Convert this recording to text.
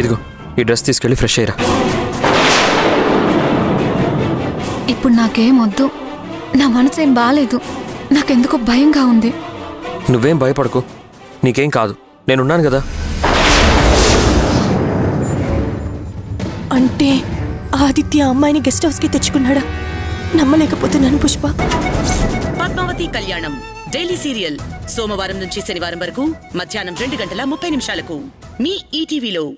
ఇదిగో ఈ డ్రెస్ తీసుకెళ్లి ఫ్రెష్ అయ్యరా. ఇప్పుడు నాకేం వద్దు, నా మనసేం బాలేదు, నాకెందుకో భయంగా ఉంది. నువ్వేం భయపడకు, నీకేం కాదు, నేనున్నాను కదా. అంటే ఆదిత్య అమ్మాయిని గెస్ట్ హౌస్కి తెచ్చుకున్నాడా? నమ్మలేకపోతున్నాను పుష్ప. పద్మావతి కళ్యాణం డైలీ సీరియల్ సోమవారం నుంచి శనివారం వరకు మధ్యాహ్నం 2:30 నిమిషాలకు మీ ఈటీవీలో.